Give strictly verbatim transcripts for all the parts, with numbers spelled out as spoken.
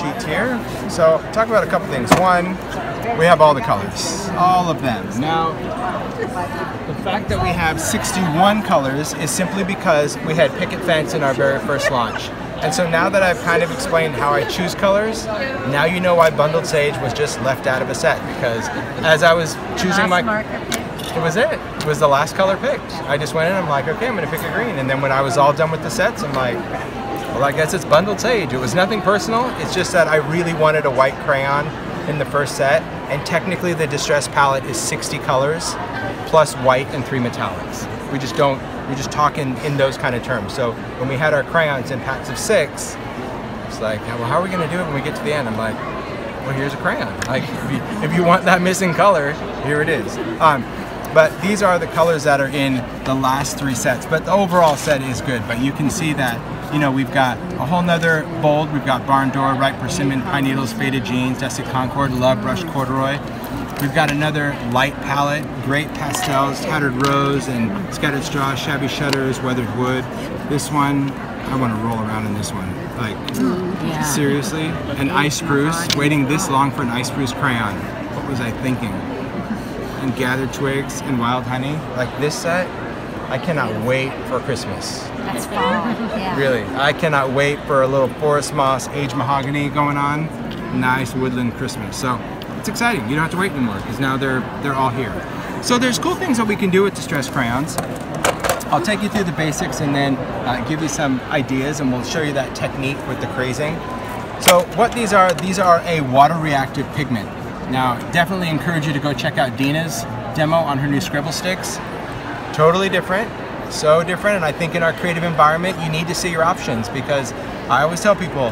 sheet here. So talk about a couple things. One, we have all the colors, all of them. Now, the fact that we have sixty-one colors is simply because we had picket fence in our very first launch. And so now that I've kind of explained how I choose colors, now you know why Bundled Sage was just left out of a set, because as I was choosing my... It was it. It was the last color picked. I just went in and I'm like, okay, I'm going to pick a green. And then when I was all done with the sets, I'm like, well, I guess it's Bundled Sage. It was nothing personal. It's just that I really wanted a white crayon in the first set. And technically the Distress palette is sixty colors plus white and three metallics. We just don't, we're just talking in those kind of terms. So when we had our crayons in packs of six, it's like, well, how are we going to do it when we get to the end? I'm like, well, here's a crayon. Like, if you, if you want that missing color, here it is. Um, But these are the colors that are in the last three sets. But the overall set is good. But you can see that, you know, we've got a whole nother bold. We've got Barn Door, Ripe Persimmon, Pine Needles, Faded Jeans, Dusty Concord, Love Brush, Corduroy. We've got another light palette, Great Pastels, Tattered Rose, and Scattered Straw, Shabby Shutters, Weathered Wood. This one, I want to roll around in this one. Like, yeah. Seriously? An Ice Spruce, waiting this long for an Ice Spruce crayon. What was I thinking? And Gathered Twigs and Wild Honey. Like, this set, I cannot wait for Christmas. That's fall. Yeah. Really, I cannot wait for a little forest moss, aged mahogany going on. Nice woodland Christmas. So it's exciting. You don't have to wait anymore because now they're they're all here. So there's cool things that we can do with Distress crayons. I'll take you through the basics and then uh, give you some ideas, and we'll show you that technique with the crazing. So what these are, these are a water reactive pigment. Now, definitely encourage you to go check out Dina's demo on her new scribble sticks. Totally different, so different, and I think in our creative environment, you need to see your options, because I always tell people,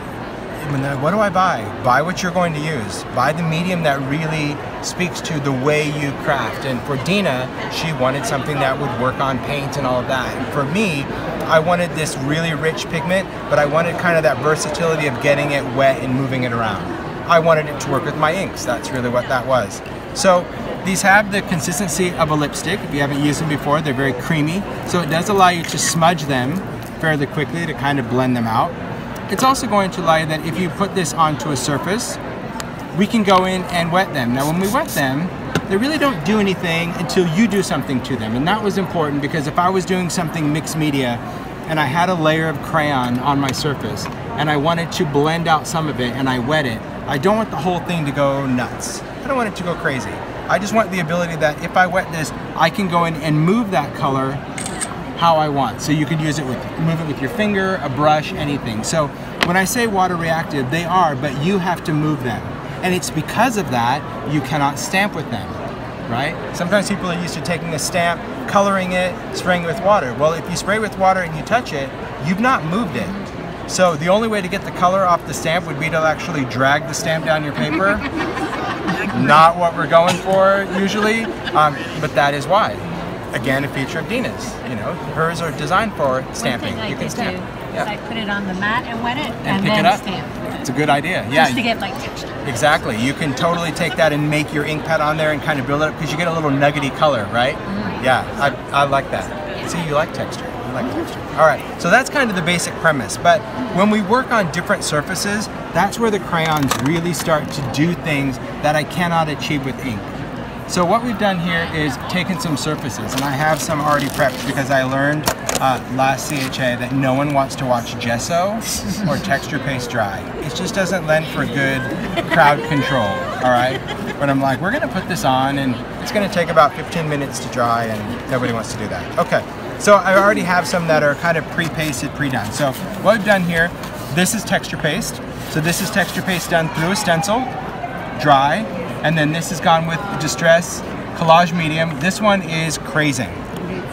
what do I buy? Buy what you're going to use. Buy the medium that really speaks to the way you craft. And for Dina, she wanted something that would work on paint and all of that. And for me, I wanted this really rich pigment, but I wanted kind of that versatility of getting it wet and moving it around. I wanted it to work with my inks. That's really what that was. So these have the consistency of a lipstick. If you haven't used them before, they're very creamy. So it does allow you to smudge them fairly quickly to kind of blend them out. It's also going to allow you that if you put this onto a surface, we can go in and wet them. Now when we wet them, they really don't do anything until you do something to them. And that was important, because if I was doing something mixed media and I had a layer of crayon on my surface and I wanted to blend out some of it and I wet it, I don't want the whole thing to go nuts. I don't want it to go crazy. I just want the ability that if I wet this, I can go in and move that color how I want. So you could use it with, move it with your finger, a brush, anything. So when I say water reactive, they are, but you have to move them. And it's because of that, you cannot stamp with them, right? Sometimes people are used to taking a stamp, coloring it, spraying it with water. Well, if you spray with water and you touch it, you've not moved it. So the only way to get the color off the stamp would be to actually drag the stamp down your paper. Not what we're going for usually, um, but that is why. Again, a feature of Dina's. You know, hers are designed for stamping. You can stamp. Yeah. I put it on the mat and wet it, and, and pick then it up. Stamp. It's a good idea. Yeah. Just to get like texture. Exactly. You can totally take that and make your ink pad on there and kind of build it up, because you get a little nuggety color, right? Mm-hmm. Yeah, I, I like that. See, you like texture. Like texture. All right, so that's kind of the basic premise, but when we work on different surfaces, that's where the crayons really start to do things that I cannot achieve with ink. So what we've done here is taken some surfaces, and I have some already prepped, because I learned uh, last C H A that no one wants to watch gesso or texture paste dry. It just doesn't lend for good crowd control, all right? But I'm like, we're gonna put this on, and it's gonna take about fifteen minutes to dry, and nobody wants to do that. Okay. So I already have some that are kind of pre-pasted, pre-done. So what I've done here, this is texture paste. So this is texture paste done through a stencil, dry, and then this has gone with Distress Collage Medium. This one is Crazing.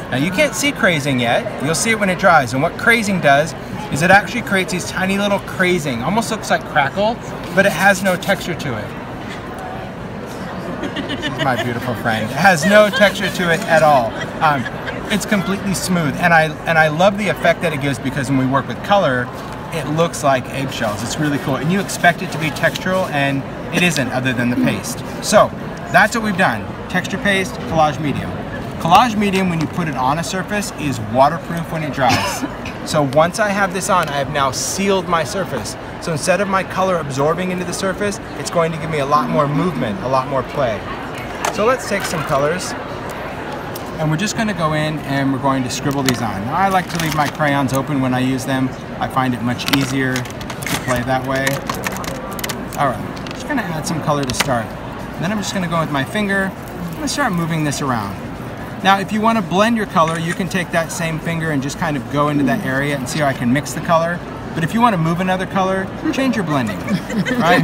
Now you can't see Crazing yet. You'll see it when it dries. And what Crazing does is it actually creates these tiny little crazing. Almost looks like crackle, but it has no texture to it. My beautiful friend. It has no texture to it at all. Um, it's completely smooth, and I and I love the effect that it gives, because when we work with color, it looks like eggshells. It's really cool, and you expect it to be textural, and it isn't, other than the paste. So that's what we've done: texture paste, collage medium. Collage medium, when you put it on a surface, is waterproof when it dries. So once I have this on, I have now sealed my surface. So instead of my color absorbing into the surface, it's going to give me a lot more movement, a lot more play. So let's take some colors, and we're just going to go in and we're going to scribble these on. Now, I like to leave my crayons open when I use them. I find it much easier to play that way. All right, I'm just going to add some color to start. And then I'm just going to go with my finger. I'm going to start moving this around. Now, if you want to blend your color, you can take that same finger and just kind of go into that area and see how I can mix the color. But if you want to move another color, change your blending, right?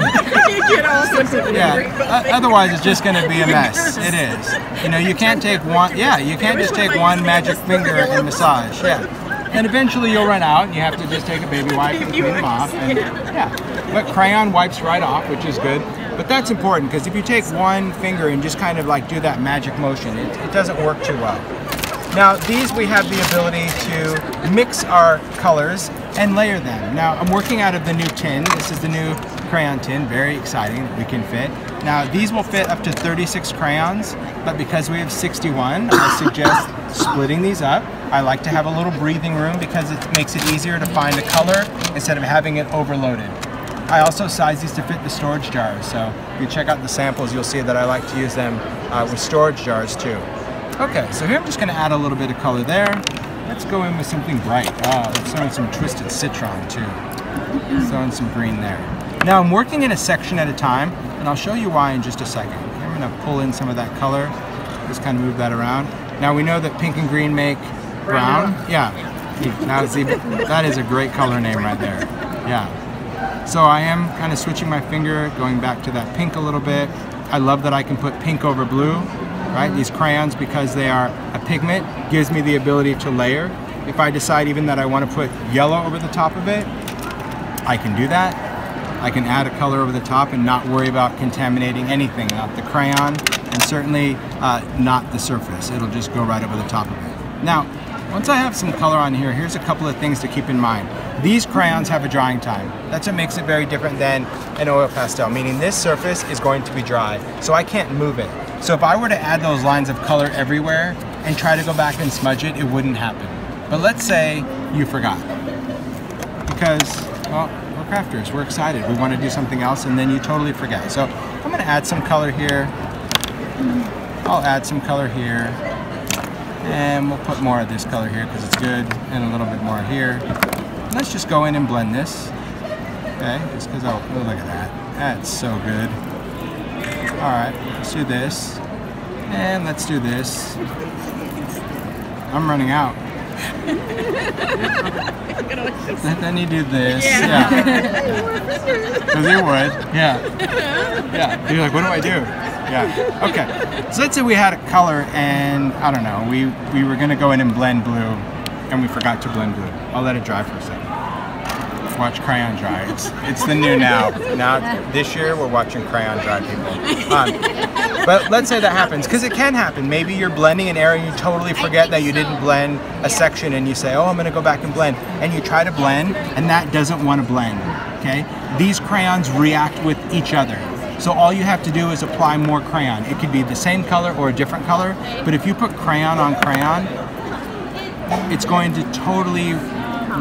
You get all sorts of yeah. uh, otherwise, it's just going to be a mess. It is. You know, you can't take one. Yeah, you can't just take one magic finger and massage. Yeah. And eventually, you'll run out, and you have to just take a baby wipe and clean them off. And, yeah. But crayon wipes right off, which is good. But that's important, because if you take one finger and just kind of like do that magic motion, it, it doesn't work too well. Now, these we have the ability to mix our colors and layer them. Now, I'm working out of the new tin. This is the new crayon tin, very exciting that we can fit. Now, these will fit up to thirty-six crayons, but because we have sixty-one, I suggest splitting these up. I like to have a little breathing room because it makes it easier to find a color instead of having it overloaded. I also size these to fit the storage jars, so if you check out the samples, you'll see that I like to use them uh, with storage jars too. Okay, so here I'm just gonna add a little bit of color there. Let's go in with something bright. Oh, let's throw in some twisted citron too. Let's throw in some green there. Now I'm working in a section at a time, and I'll show you why in just a second. I'm gonna pull in some of that color, just kind of move that around. Now we know that pink and green make brown. Yeah, now see, that is a great color name right there. Yeah. So I am kind of switching my finger, going back to that pink a little bit. I love that I can put pink over blue. Right? These crayons, because they are a pigment, gives me the ability to layer. If I decide even that I want to put yellow over the top of it, I can do that. I can add a color over the top and not worry about contaminating anything, not the crayon, and certainly uh, not the surface. It'll just go right over the top of it. Now, once I have some color on here, here's a couple of things to keep in mind. These crayons have a drying time. That's what makes it very different than an oil pastel, meaning this surface is going to be dry, so I can't move it. So if I were to add those lines of color everywhere and try to go back and smudge it, it wouldn't happen. But let's say you forgot. Because, well, we're crafters, we're excited. We want to do something else and then you totally forget. So I'm going to add some color here. I'll add some color here. And we'll put more of this color here because it's good. And a little bit more here. And let's just go in and blend this. Okay, just because I'll, oh, look at that. That's so good. All right, let's do this, and let's do this. I'm running out. Then you do this, yeah. Because yeah. You would, yeah. Yeah, you're like, what do I do? Yeah, okay. So let's say we had a color, and I don't know, we, we were gonna go in and blend blue, and we forgot to blend blue. I'll let it dry for a second. Watch crayon dry. It's, it's the new now. Now this year we're watching crayon dry, people. Um, but let's say that happens, because it can happen. Maybe you're blending an area and you totally forget that you didn't blend a section, and you say, oh, I'm going to go back and blend. And you try to blend, and that doesn't want to blend. Okay? These crayons react with each other. So all you have to do is apply more crayon. It could be the same color or a different color, but if you put crayon on crayon, it's going to totally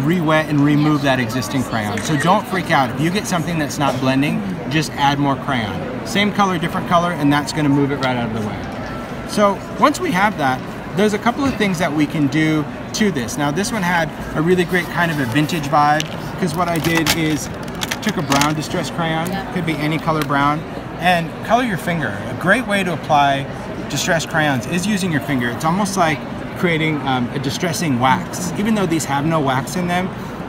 re-wet and remove that existing crayon. So don't freak out. If you get something that's not blending, just add more crayon. Same color, different color, and that's going to move it right out of the way. So once we have that, there's a couple of things that we can do to this. Now this one had a really great kind of a vintage vibe, because what I did is took a brown distress crayon, could be any color brown, and color your finger. A great way to apply distress crayons is using your finger. It's almost like creating um, a distressing wax. Even though these have no wax in them,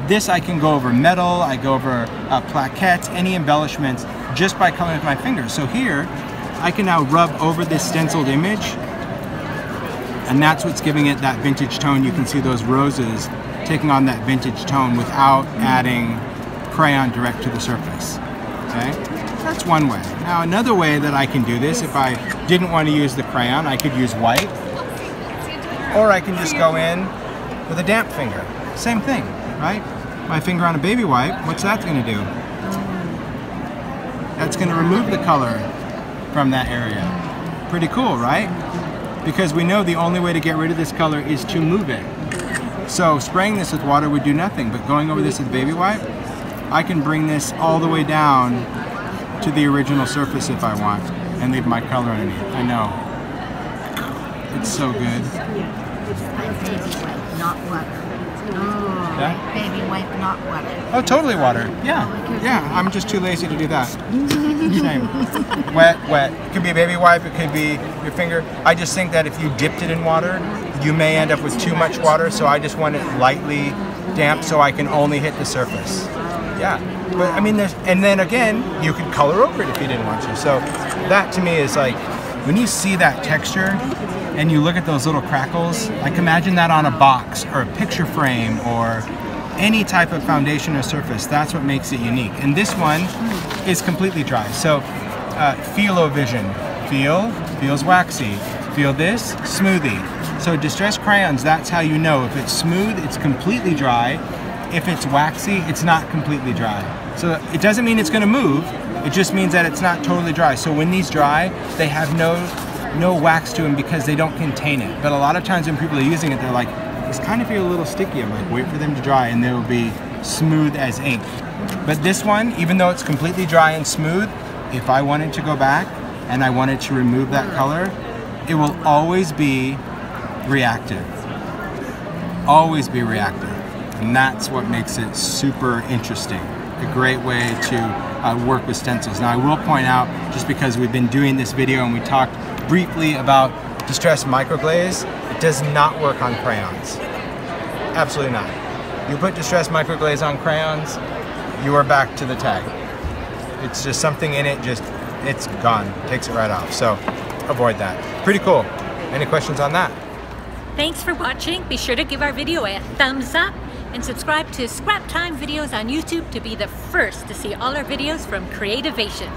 this I can go over metal, I go over uh, plaquettes, any embellishments, just by coloring with my fingers. So here, I can now rub over this stenciled image, and that's what's giving it that vintage tone. You can see those roses taking on that vintage tone without adding crayon direct to the surface. Okay? That's one way. Now another way that I can do this, if I didn't want to use the crayon, I could use white. Or I can just go in with a damp finger. Same thing, right? My finger on a baby wipe, what's that gonna do? That's gonna remove the color from that area. Pretty cool, right? Because we know the only way to get rid of this color is to move it. So spraying this with water would do nothing, but going over this with baby wipe, I can bring this all the way down to the original surface if I want and leave my color underneath. I know. It's so good. It's baby wipe, not water. Oh, yeah? Baby wipe, not water. Oh, totally water. Yeah. Yeah, I'm just too lazy to do that. Same. Wet, wet. It could be a baby wipe, it could be your finger. I just think that if you dipped it in water, you may end up with too much water, so I just want it lightly damp so I can only hit the surface. Yeah. But I mean, there's, and then again, you could color over it if you didn't want to. So that to me is like, when you see that texture and you look at those little crackles, like imagine that on a box or a picture frame or any type of foundation or surface. That's what makes it unique. And this one is completely dry. So uh, feel-o-vision, feel, feels waxy. Feel this, smoothie. So Distress Crayons, that's how you know. If it's smooth, it's completely dry. If it's waxy, it's not completely dry. So it doesn't mean it's gonna move, it just means that it's not totally dry. So when these dry, they have no, no wax to them because they don't contain it. But a lot of times when people are using it, they're like, this kind of feels a little sticky. I'm like, wait for them to dry and they'll be smooth as ink. But this one, even though it's completely dry and smooth, if I wanted to go back and I wanted to remove that color, it will always be reactive. Always be reactive. And that's what makes it super interesting. A great way to uh, work with stencils. Now I will point out, just because we've been doing this video and we talked briefly about Distress Microglaze, it does not work on crayons. Absolutely not. You put Distress Microglaze on crayons, you are back to the tag. It's just something in it, just, it's gone, takes it right off. So avoid that. Pretty cool. Any questions on that? Thanks for watching. Be sure to give our video a thumbs up and subscribe to Scrap Time Videos on YouTube to be the first to see all our videos from Creativation.